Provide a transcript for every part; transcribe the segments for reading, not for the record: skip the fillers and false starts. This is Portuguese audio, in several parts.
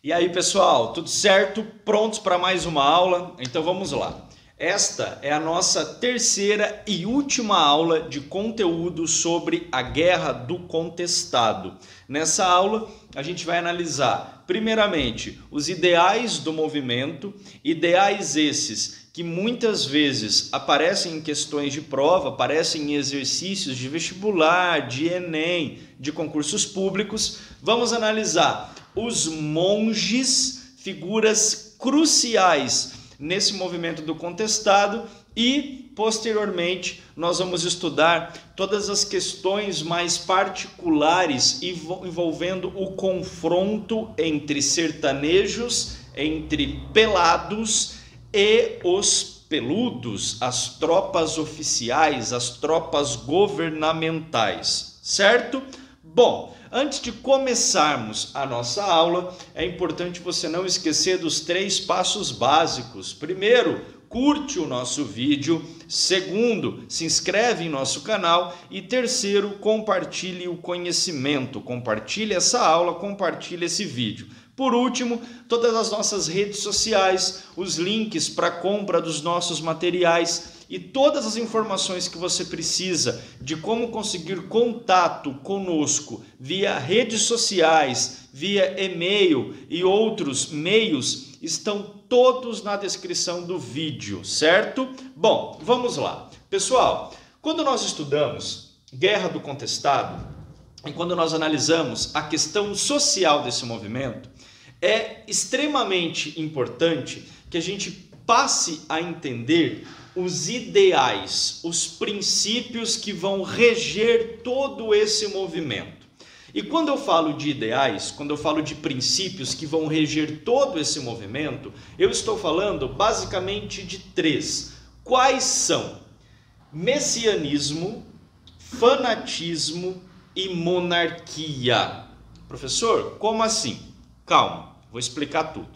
E aí, pessoal, tudo certo? Prontos para mais uma aula? Então vamos lá. Esta é a nossa terceira e última aula de conteúdo sobre a Guerra do Contestado. Nessa aula, a gente vai analisar, primeiramente, os ideais do movimento, ideais esses que muitas vezes aparecem em questões de prova, aparecem em exercícios de vestibular, de Enem, de concursos públicos. Vamos analisar os monges, figuras cruciais nesse movimento do contestado, e posteriormente nós vamos estudar todas as questões mais particulares envolvendo o confronto entre sertanejos, entre pelados e os peludos, as tropas oficiais, as tropas governamentais, certo? Bom, antes de começarmos a nossa aula, é importante você não esquecer dos 3 passos básicos. Primeiro, curte o nosso vídeo. Segundo, se inscreve em nosso canal. E terceiro, compartilhe o conhecimento. Compartilhe essa aula, compartilhe esse vídeo. Por último, todas as nossas redes sociais, os links para compra dos nossos materiais e todas as informações que você precisa de como conseguir contato conosco via redes sociais, via e-mail e outros meios, estão todos na descrição do vídeo, certo? Bom, vamos lá. Pessoal, quando nós estudamos Guerra do Contestado e quando nós analisamos a questão social desse movimento, é extremamente importante que a gente passe a entender os ideais, os princípios que vão reger todo esse movimento. E quando eu falo de ideais, quando eu falo de princípios que vão reger todo esse movimento, eu estou falando basicamente de 3. Quais são? Messianismo, fanatismo e monarquia. Professor, como assim? Calma, vou explicar tudo.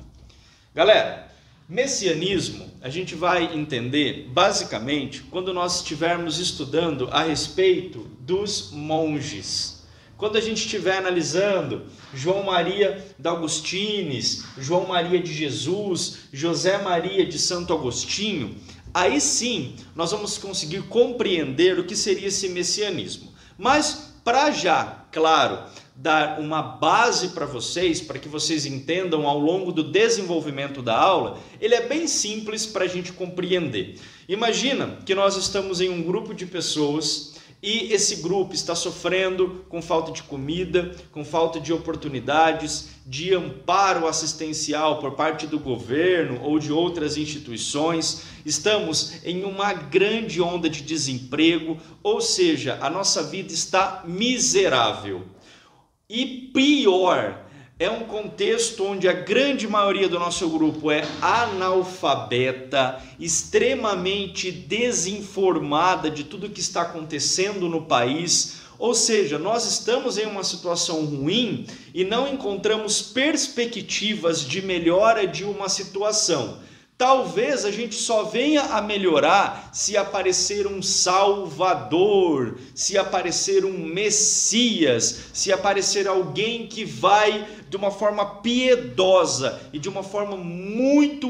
Galera, messianismo a gente vai entender basicamente quando nós estivermos estudando a respeito dos monges. Quando a gente estiver analisando João Maria de Agostines, João Maria de Jesus, José Maria de Santo Agostinho, aí sim nós vamos conseguir compreender o que seria esse messianismo. Mas para já, claro, dar uma base para vocês, para que vocês entendam ao longo do desenvolvimento da aula, ele é bem simples para a gente compreender. Imagina que nós estamos em um grupo de pessoas e esse grupo está sofrendo com falta de comida, com falta de oportunidades, de amparo assistencial por parte do governo ou de outras instituições. Estamos em uma grande onda de desemprego, ou seja, a nossa vida está miserável. E pior, é um contexto onde a grande maioria do nosso grupo é analfabeta, extremamente desinformada de tudo que está acontecendo no país. Ou seja, nós estamos em uma situação ruim e não encontramos perspectivas de melhora de uma situação. Talvez a gente só venha a melhorar se aparecer um Salvador, se aparecer um Messias, se aparecer alguém que vai de uma forma piedosa e de uma forma muito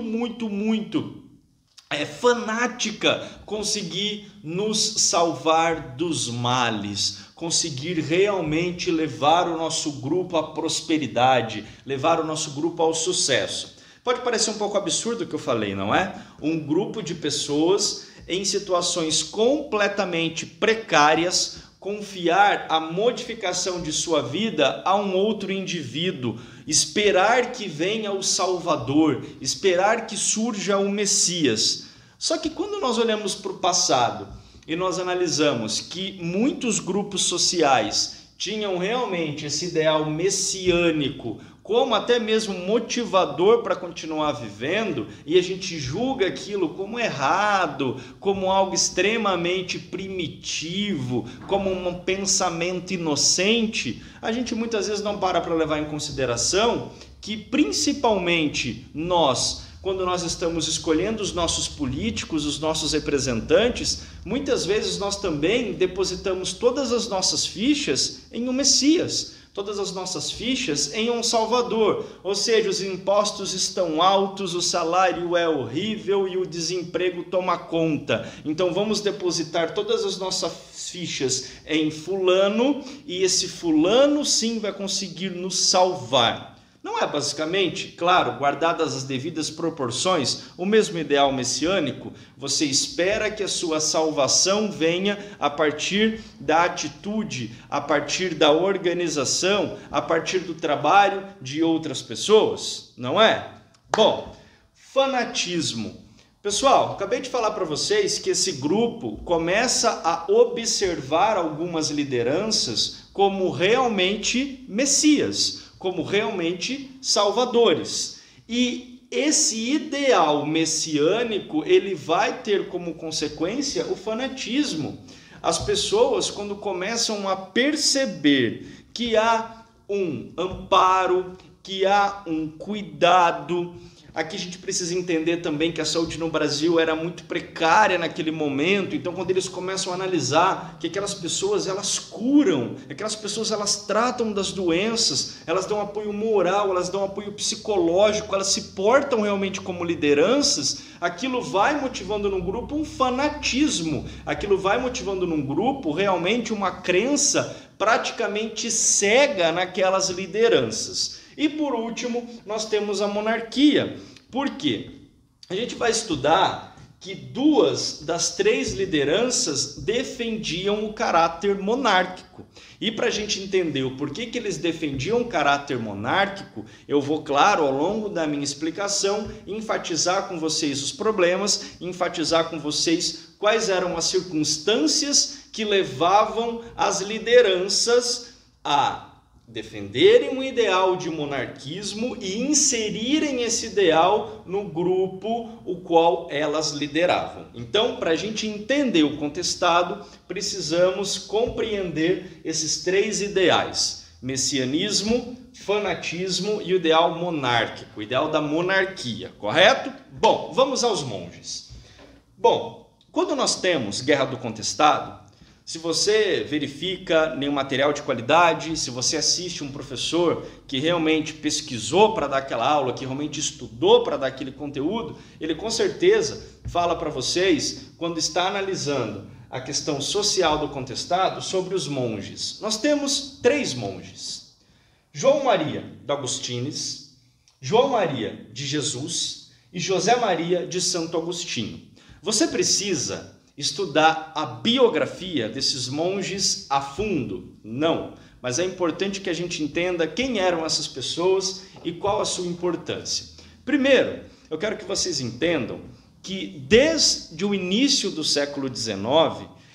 fanática conseguir nos salvar dos males, conseguir realmente levar o nosso grupo à prosperidade, levar o nosso grupo ao sucesso. Pode parecer um pouco absurdo o que eu falei, não é? Um grupo de pessoas em situações completamente precárias confiar a modificação de sua vida a um outro indivíduo, esperar que venha o Salvador, esperar que surja o Messias. Só que quando nós olhamos para o passado e nós analisamos que muitos grupos sociais tinham realmente esse ideal messiânico como até mesmo motivador para continuar vivendo, e a gente julga aquilo como errado, como algo extremamente primitivo, como um pensamento inocente, a gente muitas vezes não para levar em consideração que principalmente nós, quando nós estamos escolhendo os nossos políticos, os nossos representantes, muitas vezes nós também depositamos todas as nossas fichas em um Messias. todas as nossas fichas em um salvador, ou seja, os impostos estão altos, o salário é horrível e o desemprego toma conta. Então vamos depositar todas as nossas fichas em fulano e esse fulano sim vai conseguir nos salvar. Não é basicamente, claro, guardadas as devidas proporções, o mesmo ideal messiânico? Você espera que a sua salvação venha a partir da atitude, a partir da organização, a partir do trabalho de outras pessoas, não é? Bom, fanatismo. Pessoal, acabei de falar para vocês que esse grupo começa a observar algumas lideranças como realmente messias, como realmente salvadores. E esse ideal messiânico, ele vai ter como consequência o fanatismo. As pessoas, quando começam a perceber que há um amparo, que há um cuidado... Aqui a gente precisa entender também que a saúde no Brasil era muito precária naquele momento, então quando eles começam a analisar que aquelas pessoas elas curam, aquelas pessoas elas tratam das doenças, elas dão apoio moral, elas dão apoio psicológico, elas se portam realmente como lideranças, aquilo vai motivando num grupo um fanatismo, aquilo vai motivando num grupo realmente uma crença praticamente cega naquelas lideranças. E por último, nós temos a monarquia. Por quê? A gente vai estudar que duas das três lideranças defendiam o caráter monárquico. E para a gente entender o porquê que eles defendiam o caráter monárquico, eu vou, claro, ao longo da minha explicação, enfatizar com vocês os problemas, enfatizar com vocês quais eram as circunstâncias que levavam as lideranças a defenderem um ideal de monarquismo e inserirem esse ideal no grupo o qual elas lideravam. Então, para a gente entender o contestado, precisamos compreender esses três ideais: messianismo, fanatismo e o ideal monárquico, o ideal da monarquia, correto? Bom, vamos aos monges. Bom, quando nós temos Guerra do Contestado, se você verifica nenhum material de qualidade, se você assiste um professor que realmente pesquisou para dar aquela aula, que realmente estudou para dar aquele conteúdo, ele com certeza fala para vocês, quando está analisando a questão social do contestado, sobre os monges. Nós temos três monges: João Maria de Agostines, João Maria de Jesus e José Maria de Santo Agostinho. Você precisa estudar a biografia desses monges a fundo? Não, mas é importante que a gente entenda quem eram essas pessoas e qual a sua importância. Primeiro, eu quero que vocês entendam que desde o início do século XIX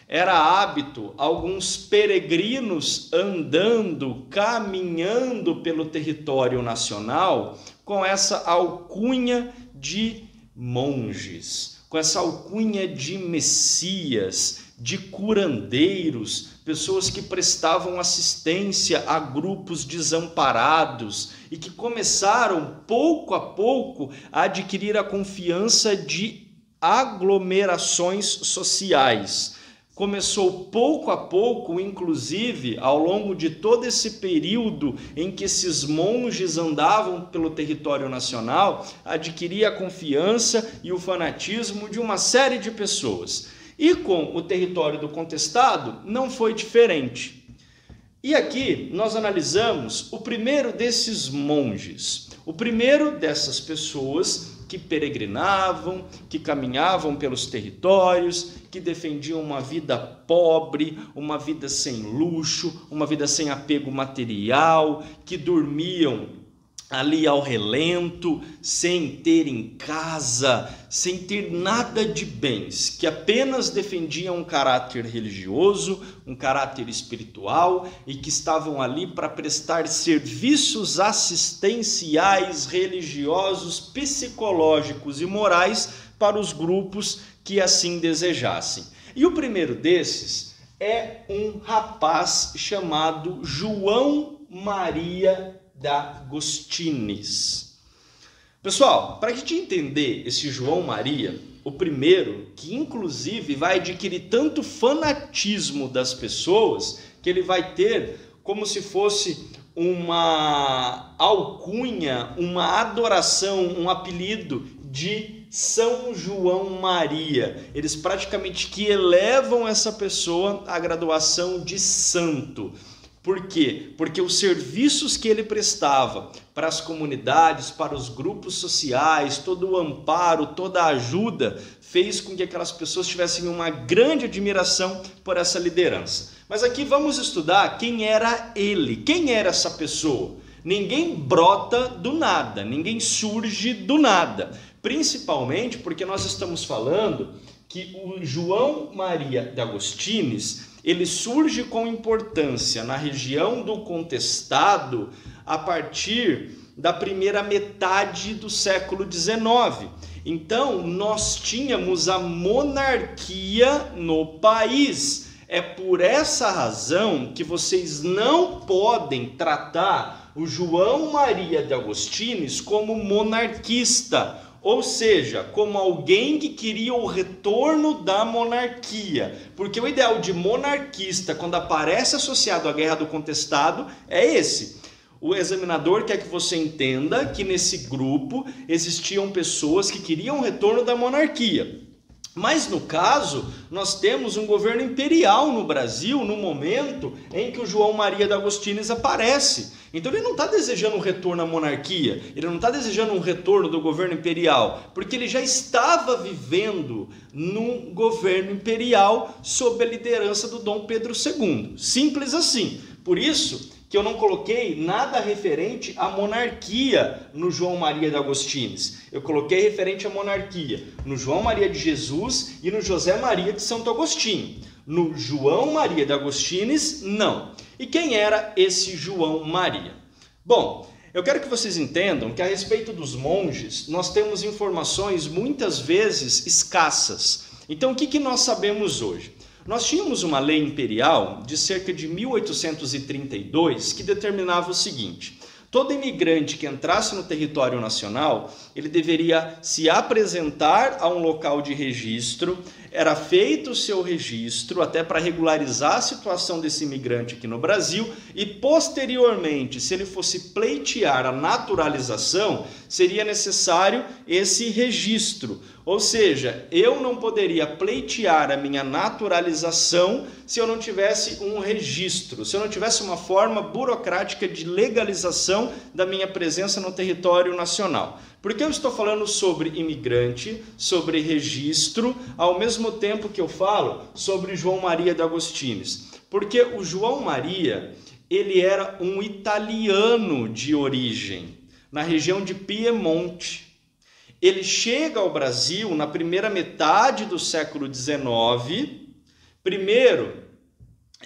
era hábito alguns peregrinos andando, caminhando pelo território nacional com essa alcunha de monges, com essa alcunha de messias, de curandeiros, pessoas que prestavam assistência a grupos desamparados e que começaram, pouco a pouco, a adquirir a confiança de aglomerações sociais. Começou pouco a pouco, inclusive, ao longo de todo esse período em que esses monges andavam pelo território nacional, adquiria a confiança e o fanatismo de uma série de pessoas. E com o território do contestado, não foi diferente. E aqui nós analisamos o primeiro desses monges, o primeiro dessas pessoas que peregrinavam, que caminhavam pelos territórios, que defendiam uma vida pobre, uma vida sem luxo, uma vida sem apego material, que dormiam ali ao relento, sem ter em casa, sem ter nada de bens, que apenas defendiam um caráter religioso, um caráter espiritual e que estavam ali para prestar serviços assistenciais, religiosos, psicológicos e morais para os grupos que assim desejassem. E o primeiro desses é um rapaz chamado João Maria de Agostines. Pessoal, para a gente entender esse João Maria, o primeiro, que inclusive vai adquirir tanto fanatismo das pessoas, que ele vai ter como se fosse uma alcunha, uma adoração, um apelido de São João Maria. Eles praticamente que elevam essa pessoa à graduação de santo. Por quê? Porque os serviços que ele prestava para as comunidades, para os grupos sociais, todo o amparo, toda a ajuda, fez com que aquelas pessoas tivessem uma grande admiração por essa liderança. Mas aqui vamos estudar quem era ele, quem era essa pessoa. Ninguém brota do nada, ninguém surge do nada. Principalmente porque nós estamos falando que o João Maria de Agostines, ele surge com importância na região do Contestado a partir da primeira metade do século XIX. Então, nós tínhamos a monarquia no país. É por essa razão que vocês não podem tratar o João Maria de Agostines como monarquista, ou seja, como alguém que queria o retorno da monarquia. Porque o ideal de monarquista, quando aparece associado à Guerra do Contestado, é esse. O examinador quer que você entenda que nesse grupo existiam pessoas que queriam o retorno da monarquia. Mas, no caso, nós temos um governo imperial no Brasil no momento em que o João Maria de Agostines aparece. Então ele não está desejando um retorno à monarquia, ele não está desejando um retorno do governo imperial, porque ele já estava vivendo num governo imperial sob a liderança do Dom Pedro II. Simples assim. Por isso que eu não coloquei nada referente à monarquia no João Maria de Agostines. Eu coloquei referente à monarquia no João Maria de Jesus e no José Maria de Santo Agostinho. No João Maria de Agostines, não. E quem era esse João Maria? Bom, eu quero que vocês entendam que a respeito dos monges, nós temos informações muitas vezes escassas. Então, o que nós sabemos hoje? Nós tínhamos uma lei imperial de cerca de 1832 que determinava o seguinte: todo imigrante que entrasse no território nacional, ele deveria se apresentar a um local de registro, era feito o seu registro até para regularizar a situação desse imigrante aqui no Brasil e, posteriormente, se ele fosse pleitear a naturalização, seria necessário esse registro. Ou seja, eu não poderia pleitear a minha naturalização se eu não tivesse um registro, se eu não tivesse uma forma burocrática de legalização da minha presença no território nacional. Por que eu estou falando sobre imigrante, sobre registro, ao mesmo tempo que eu falo sobre João Maria de Agostines? Porque o João Maria, ele era um italiano de origem, na região de Piemonte. Ele chega ao Brasil na primeira metade do século XIX. Primeiro,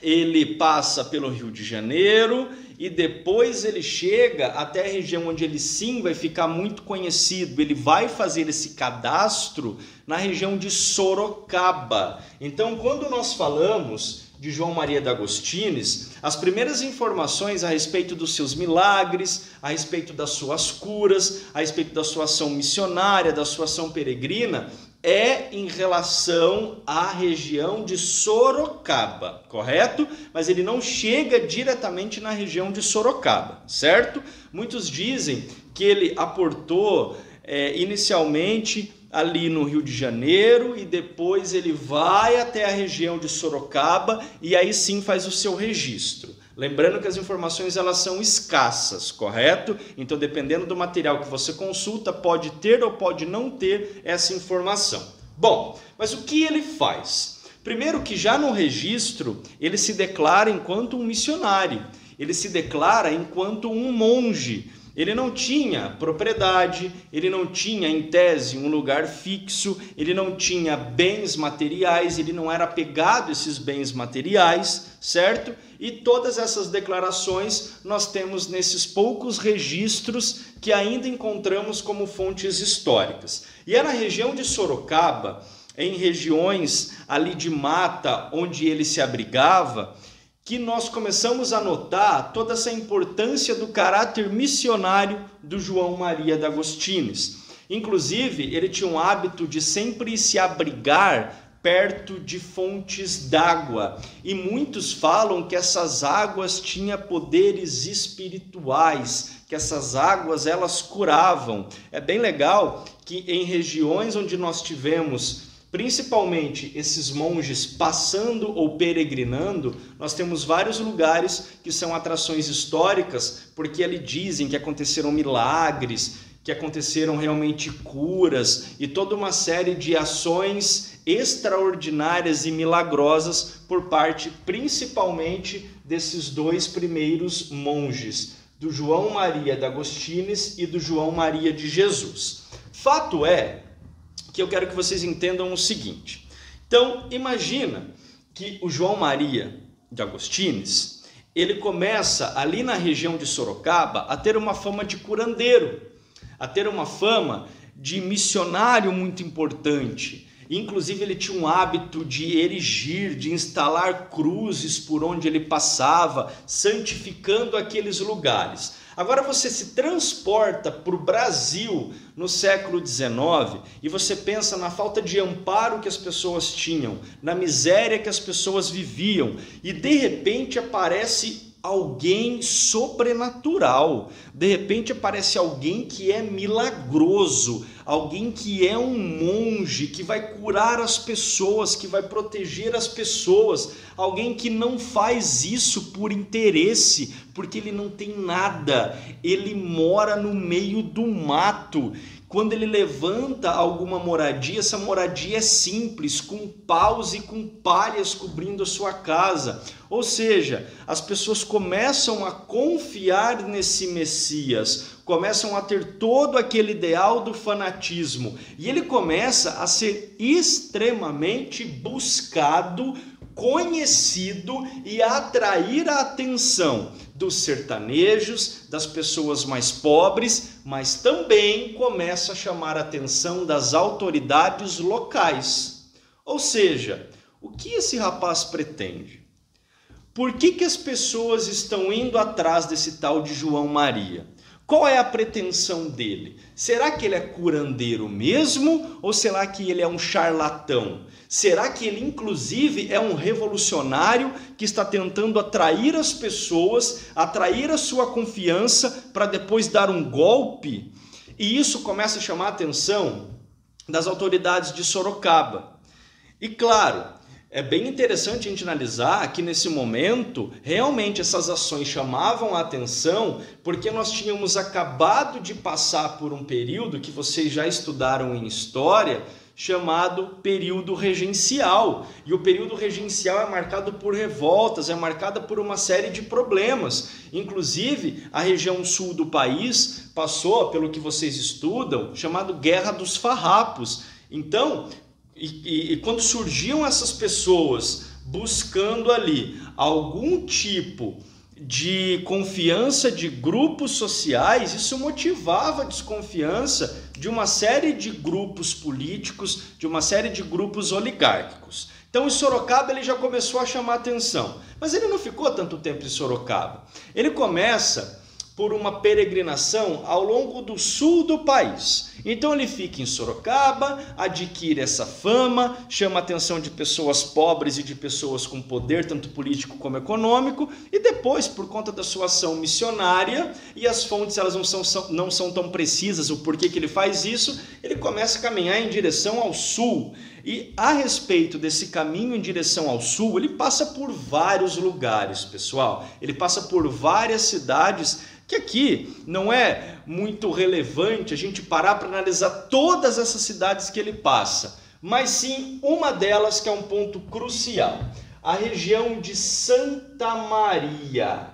ele passa pelo Rio de Janeiro e depois ele chega até a região onde ele sim vai ficar muito conhecido. Ele vai fazer esse cadastro na região de Sorocaba. Então, quando nós falamos de João Maria de Agostines, as primeiras informações a respeito dos seus milagres, a respeito das suas curas, a respeito da sua ação missionária, da sua ação peregrina, é em relação à região de Sorocaba, correto? Mas ele não chega diretamente na região de Sorocaba, certo? Muitos dizem que ele aportou inicialmente ali no Rio de Janeiro e depois ele vai até a região de Sorocaba e aí sim faz o seu registro. Lembrando que as informações elas são escassas, correto? Então, dependendo do material que você consulta, pode ter ou pode não ter essa informação. Bom, mas o que ele faz? Primeiro que já no registro ele se declara enquanto um missionário, ele se declara enquanto um monge. Ele não tinha propriedade, ele não tinha, em tese, um lugar fixo, ele não tinha bens materiais, ele não era apegado a esses bens materiais, certo? E todas essas declarações nós temos nesses poucos registros que ainda encontramos como fontes históricas. E é na região de Sorocaba, em regiões ali de mata onde ele se abrigava, que nós começamos a notar toda essa importância do caráter missionário do João Maria de Agostines. Inclusive, ele tinha um hábito de sempre se abrigar perto de fontes d'água, e muitos falam que essas águas tinham poderes espirituais, que essas águas elas curavam. É bem legal que em regiões onde nós tivemos principalmente esses monges passando ou peregrinando, nós temos vários lugares que são atrações históricas, porque ali dizem que aconteceram milagres, que aconteceram realmente curas e toda uma série de ações extraordinárias e milagrosas por parte principalmente desses dois primeiros monges, do João Maria de Agostines e do João Maria de Jesus. Fato é que eu quero que vocês entendam o seguinte. Então, imagina que o João Maria de Agostines, ele começa ali na região de Sorocaba a ter uma fama de curandeiro, a ter uma fama de missionário muito importante. Inclusive, ele tinha um hábito de erigir, de instalar cruzes por onde ele passava, santificando aqueles lugares. Agora você se transporta para o Brasil no século XIX e você pensa na falta de amparo que as pessoas tinham, na miséria que as pessoas viviam, e de repente aparece alguém sobrenatural, de repente aparece alguém que é milagroso, alguém que é um monge, que vai curar as pessoas, que vai proteger as pessoas, alguém que não faz isso por interesse, porque ele não tem nada, ele mora no meio do mato. Quando ele levanta alguma moradia, essa moradia é simples, com paus e com palhas cobrindo a sua casa. Ou seja, as pessoas começam a confiar nesse Messias, começam a ter todo aquele ideal do fanatismo, e ele começa a ser extremamente buscado, conhecido e a atrair a atenção dos sertanejos, das pessoas mais pobres, mas também começa a chamar a atenção das autoridades locais. Ou seja, o que esse rapaz pretende? Por que as pessoas estão indo atrás desse tal de João Maria? Qual é a pretensão dele? Será que ele é curandeiro mesmo ou será que ele é um charlatão? Será que ele inclusive é um revolucionário que está tentando atrair as pessoas, atrair a sua confiança para depois dar um golpe? E isso começa a chamar a atenção das autoridades de Sorocaba. E claro, é bem interessante a gente analisar que nesse momento, realmente essas ações chamavam a atenção porque nós tínhamos acabado de passar por um período que vocês já estudaram em história, chamado período regencial. E o período regencial é marcado por revoltas, é marcado por uma série de problemas. Inclusive, a região sul do país passou, pelo que vocês estudam, chamado Guerra dos Farrapos. Então, E quando surgiam essas pessoas buscando ali algum tipo de confiança de grupos sociais, isso motivava a desconfiança de uma série de grupos políticos, de uma série de grupos oligárquicos. Então, em Sorocaba ele já começou a chamar atenção, mas ele não ficou tanto tempo em Sorocaba. Ele começa por uma peregrinação ao longo do sul do país. Então ele fica em Sorocaba, adquire essa fama, chama a atenção de pessoas pobres e de pessoas com poder, tanto político como econômico, e depois, por conta da sua ação missionária, e as fontes elas não são tão precisas, o porquê que ele faz isso, ele começa a caminhar em direção ao sul. E a respeito desse caminho em direção ao sul, ele passa por vários lugares, pessoal. Ele passa por várias cidades, que aqui não é muito relevante a gente parar para analisar todas essas cidades que ele passa, mas sim uma delas que é um ponto crucial, a região de Santa Maria,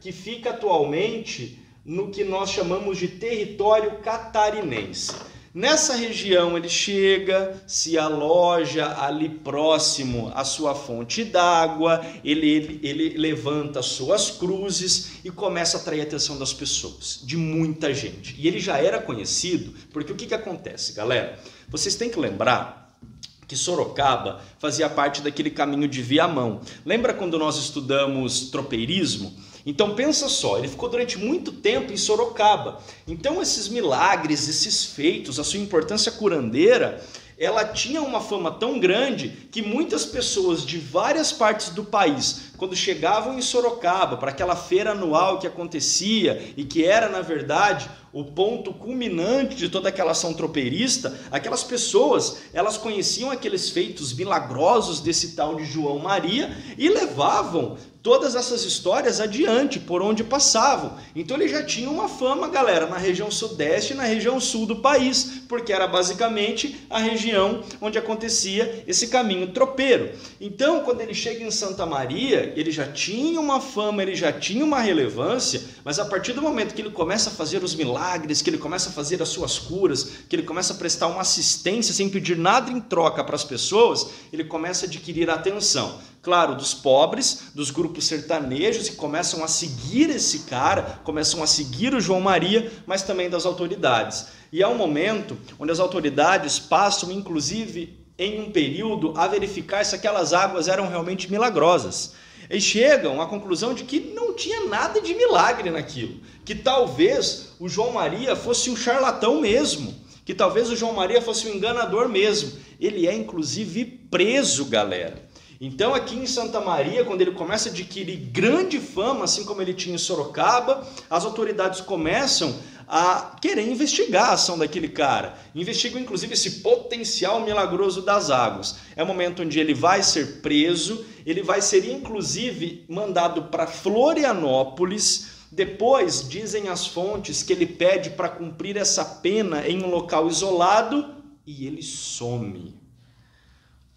que fica atualmente no que nós chamamos de território catarinense. Nessa região ele chega, se aloja ali próximo à sua fonte d'água, ele levanta suas cruzes e começa a atrair a atenção das pessoas, de muita gente. E ele já era conhecido, porque o que acontece, galera? Vocês têm que lembrar que Sorocaba fazia parte daquele caminho de Viamão. Lembra quando nós estudamos tropeirismo? Então pensa só, ele ficou durante muito tempo em Sorocaba. Então esses milagres, esses feitos, a sua importância curandeira, ela tinha uma fama tão grande que muitas pessoas de várias partes do país, quando chegavam em Sorocaba para aquela feira anual que acontecia e que era, na verdade, o ponto culminante de toda aquela ação tropeirista, aquelas pessoas, elas conheciam aqueles feitos milagrosos desse tal de João Maria e levavam todas essas histórias adiante, por onde passavam. Então ele já tinha uma fama, galera, na região sudeste e na região sul do país, porque era basicamente a região onde acontecia esse caminho tropeiro. Então, quando ele chega em Santa Maria, ele já tinha uma fama, ele já tinha uma relevância, mas a partir do momento que ele começa a fazer os milagres, que ele começa a fazer as suas curas, que ele começa a prestar uma assistência sem pedir nada em troca para as pessoas, ele começa a adquirir atenção. Claro, dos pobres, dos grupos sertanejos que começam a seguir esse cara, começam a seguir o João Maria, mas também das autoridades. E é um momento onde as autoridades passam, inclusive, em um período, a verificar se aquelas águas eram realmente milagrosas. E chegam à conclusão de que não tinha nada de milagre naquilo, que talvez o João Maria fosse um charlatão mesmo, que talvez o João Maria fosse um enganador mesmo. Ele é, inclusive, preso, galera. Então aqui em Santa Maria, quando ele começa a adquirir grande fama, assim como ele tinha em Sorocaba, as autoridades começam a querer investigar a ação daquele cara. Investigam inclusive esse potencial milagroso das águas. É o momento onde ele vai ser preso, ele vai ser inclusive mandado para Florianópolis. Depois dizem as fontes que ele pede para cumprir essa pena em um local isolado e ele some.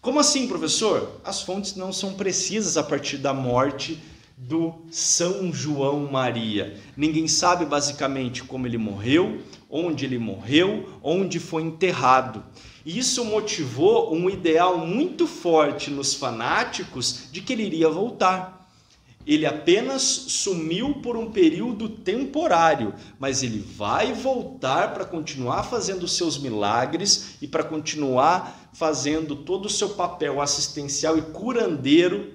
Como assim, professor? As fontes não são precisas a partir da morte do São João Maria. Ninguém sabe basicamente como ele morreu, onde foi enterrado. E isso motivou um ideal muito forte nos fanáticos de que ele iria voltar. Ele apenas sumiu por um período temporário, mas ele vai voltar para continuar fazendo seus milagres e para continuar fazendo todo o seu papel assistencial e curandeiro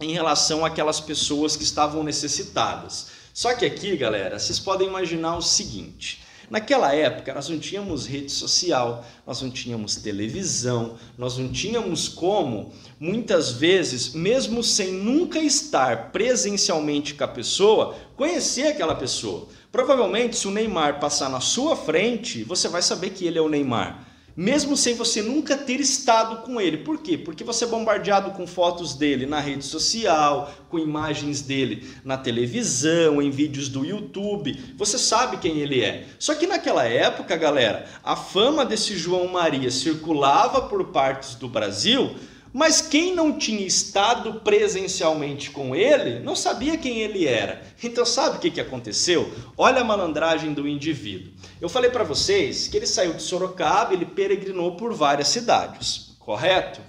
em relação àquelas pessoas que estavam necessitadas. Só que aqui, galera, vocês podem imaginar o seguinte. Naquela época, nós não tínhamos rede social, nós não tínhamos televisão, nós não tínhamos como, muitas vezes, mesmo sem nunca estar presencialmente com a pessoa, conhecer aquela pessoa. Provavelmente, se o Neymar passar na sua frente, você vai saber que ele é o Neymar. Mesmo sem você nunca ter estado com ele. Por quê? Porque você é bombardeado com fotos dele na rede social, com imagens dele na televisão, em vídeos do YouTube. Você sabe quem ele é. Só que naquela época, galera, a fama desse João Maria circulava por partes do Brasil, mas quem não tinha estado presencialmente com ele não sabia quem ele era. Então sabe o que aconteceu? Olha a malandragem do indivíduo. Eu falei para vocês que ele saiu de Sorocaba, ele peregrinou por várias cidades, correto?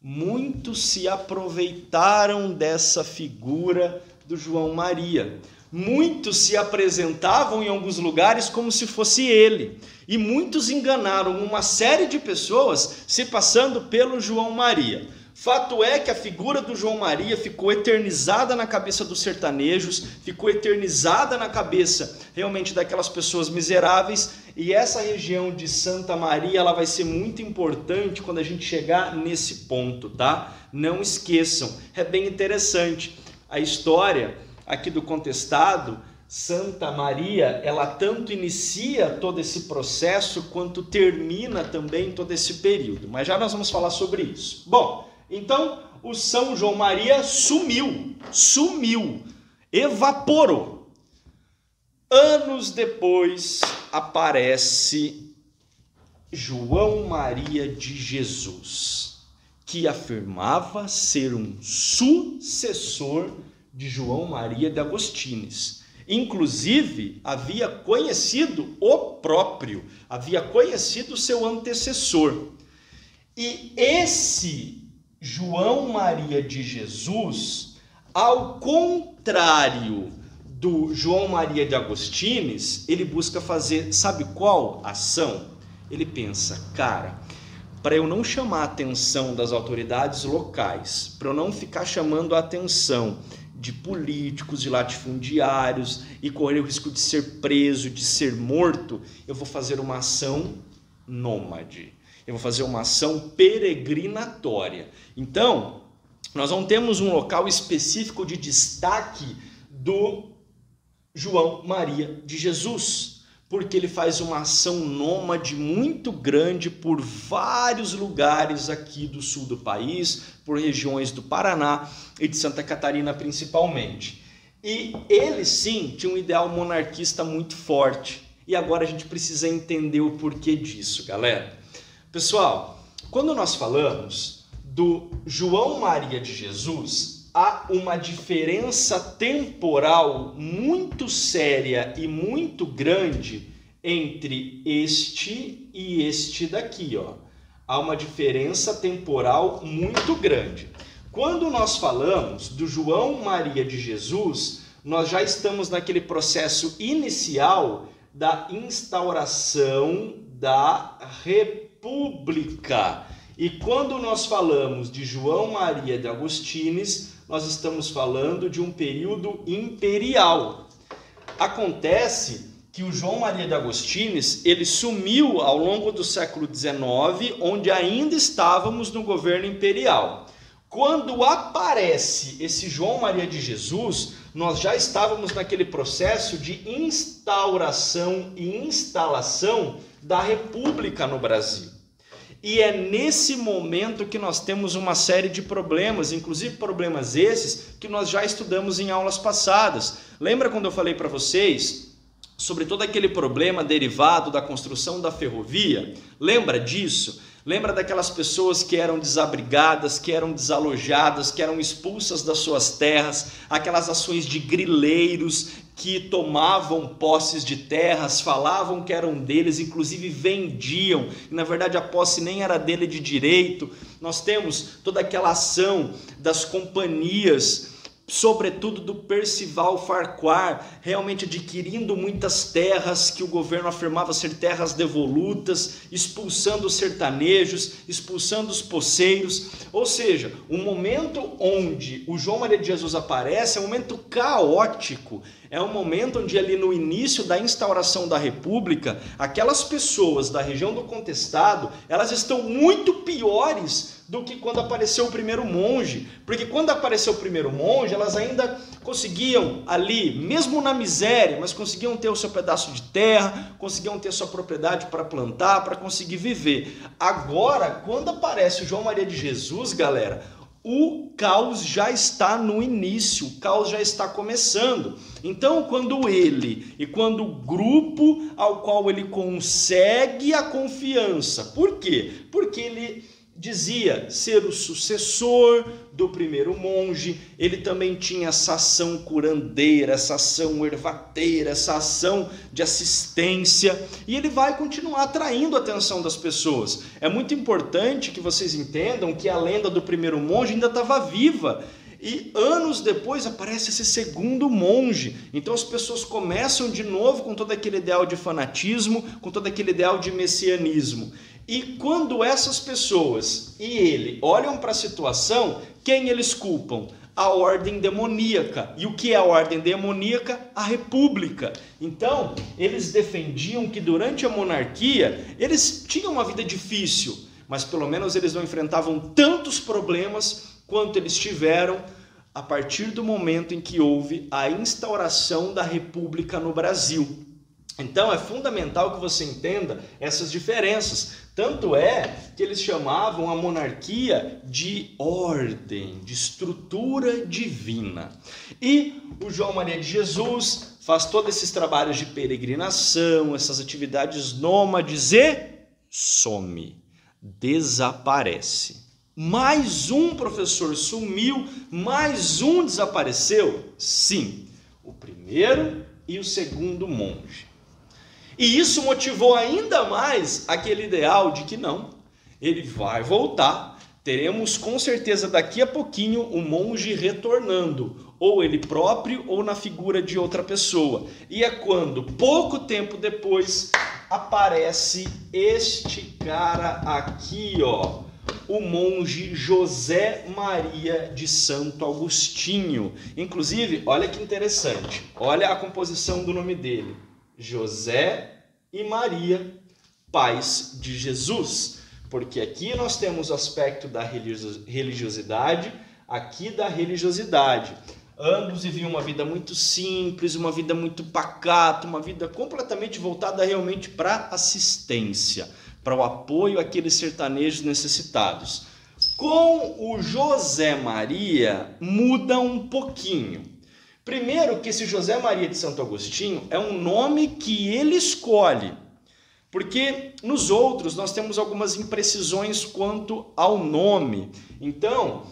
Muitos se aproveitaram dessa figura do João Maria. Muitos se apresentavam em alguns lugares como se fosse ele. E muitos enganaram uma série de pessoas se passando pelo João Maria. Fato é que a figura do João Maria ficou eternizada na cabeça dos sertanejos, ficou eternizada na cabeça realmente daquelas pessoas miseráveis. E essa região de Santa Maria, ela vai ser muito importante quando a gente chegar nesse ponto, tá? Não esqueçam, é bem interessante. A história aqui do contestado, Santa Maria, ela tanto inicia todo esse processo quanto termina também todo esse período. Mas já nós vamos falar sobre isso. Bom, então o São João Maria sumiu, evaporou. Anos depois aparece João Maria de Jesus, que afirmava ser um sucessor de João Maria de Agostines. Inclusive, havia conhecido o próprio, havia conhecido seu antecessor. E esse João Maria de Jesus, ao contrário do João Maria de Agostines, ele busca fazer, sabe qual ação? Ele pensa, cara, para eu não chamar a atenção das autoridades locais, para eu não ficar chamando a atenção de políticos, de latifundiários e correr o risco de ser preso, de ser morto, eu vou fazer uma ação nômade. Eu vou fazer uma ação peregrinatória. Então, nós não temos um local específico de destaque do João Maria de Jesus, porque ele faz uma ação nômade muito grande por vários lugares aqui do sul do país, por regiões do Paraná e de Santa Catarina principalmente. E ele sim tinha um ideal monarquista muito forte. E agora a gente precisa entender o porquê disso, galera. Pessoal, quando nós falamos do João Maria de Jesus, há uma diferença temporal muito séria e muito grande entre este e este daqui, ó. Há uma diferença temporal muito grande. Quando nós falamos do João Maria de Jesus, nós já estamos naquele processo inicial da instauração da República. E quando nós falamos de João Maria de Agostines, nós estamos falando de um período imperial. Acontece que o João Maria de Agostines, ele sumiu ao longo do século XIX, onde ainda estávamos no governo imperial. Quando aparece esse João Maria de Jesus, nós já estávamos naquele processo de instauração e instalação da República no Brasil. E é nesse momento que nós temos uma série de problemas, inclusive problemas esses que nós já estudamos em aulas passadas. Lembra quando eu falei para vocês sobre todo aquele problema derivado da construção da ferrovia? Lembra disso? Lembra daquelas pessoas que eram desabrigadas, que eram desalojadas, que eram expulsas das suas terras, aquelas ações de grileiros que tomavam posses de terras, falavam que eram deles, inclusive vendiam, e na verdade a posse nem era dele de direito. Nós temos toda aquela ação das companhias, sobretudo do Percival Farquhar, realmente adquirindo muitas terras que o governo afirmava ser terras devolutas, expulsando os sertanejos, expulsando os poceiros. Ou seja, o momento onde o João Maria de Jesus aparece é um momento caótico, é um momento onde ali no início da instauração da República, aquelas pessoas da região do Contestado, elas estão muito piores do que quando apareceu o primeiro monge, porque quando apareceu o primeiro monge, elas ainda conseguiam ali, mesmo na miséria, mas conseguiam ter o seu pedaço de terra, conseguiam ter sua propriedade para plantar, para conseguir viver. Agora, quando aparece o João Maria de Jesus, galera, o caos já está no início, o caos já está começando. Então, quando ele e quando o grupo ao qual ele consegue a confiança, por quê? Porque ele dizia ser o sucessor do primeiro monge, ele também tinha essa ação curandeira, essa ação ervateira, essa ação de assistência, e ele vai continuar atraindo a atenção das pessoas. É muito importante que vocês entendam que a lenda do primeiro monge ainda estava viva, e anos depois aparece esse segundo monge. Então as pessoas começam de novo com todo aquele ideal de fanatismo, com todo aquele ideal de messianismo. E quando essas pessoas e ele olham para a situação, quem eles culpam? A ordem demoníaca. E o que é a ordem demoníaca? A república. Então, eles defendiam que durante a monarquia, eles tinham uma vida difícil, mas pelo menos eles não enfrentavam tantos problemas quanto eles tiveram a partir do momento em que houve a instauração da república no Brasil. Então é fundamental que você entenda essas diferenças, tanto é que eles chamavam a monarquia de ordem, de estrutura divina. E o João Maria de Jesus faz todos esses trabalhos de peregrinação, essas atividades nômades e some, desaparece. Mais um professor sumiu, mais um desapareceu? Sim, o primeiro e o segundo monge. E isso motivou ainda mais aquele ideal de que não, ele vai voltar. Teremos com certeza daqui a pouquinho o monge retornando, ou ele próprio ou na figura de outra pessoa. E é quando, pouco tempo depois, aparece este cara aqui, ó, o monge José Maria de Santo Agostinho. Inclusive, olha que interessante, olha a composição do nome dele. José e Maria, pais de Jesus. Porque aqui nós temos o aspecto da religiosidade, aqui da religiosidade. Ambos viviam uma vida muito simples, uma vida muito pacata, uma vida completamente voltada realmente para assistência, para o apoio àqueles sertanejos necessitados. Com o José Maria muda um pouquinho. Primeiro que esse José Maria de Santo Agostinho é um nome que ele escolhe, porque nos outros nós temos algumas imprecisões quanto ao nome. Então,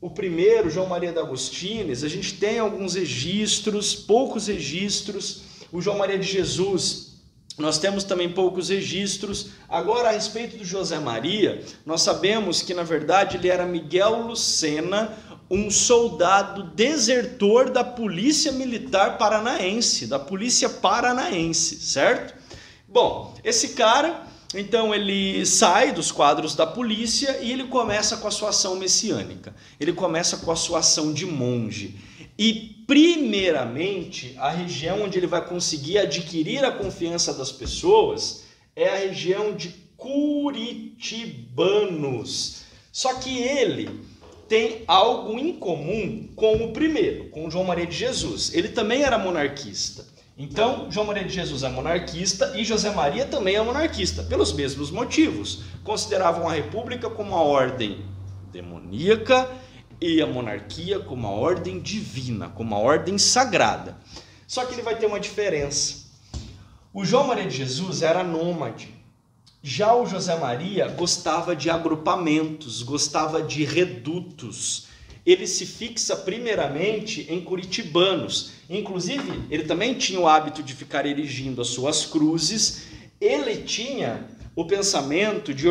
o primeiro, João Maria de Agostines, a gente tem alguns registros, poucos registros. O João Maria de Jesus, nós temos também poucos registros. Agora, a respeito do José Maria, nós sabemos que, na verdade, ele era Miguel Lucena, um soldado desertor da Polícia Militar Paranaense, da Polícia Paranaense, certo? Bom, esse cara, então, ele sai dos quadros da polícia e ele começa com a sua ação messiânica. Ele começa com a sua ação de monge. E, primeiramente, a região onde ele vai conseguir adquirir a confiança das pessoas é a região de Curitibanos. Só que ele tem algo em comum com o primeiro, com João Maria de Jesus. Ele também era monarquista. Então, João Maria de Jesus é monarquista e José Maria também é monarquista, pelos mesmos motivos. Consideravam a república como uma ordem demoníaca e a monarquia como uma ordem divina, como uma ordem sagrada. Só que ele vai ter uma diferença. O João Maria de Jesus era nômade. Já o José Maria gostava de agrupamentos, gostava de redutos. Ele se fixa primeiramente em Curitibanos. Inclusive, ele também tinha o hábito de ficar erigindo as suas cruzes. Ele tinha o pensamento de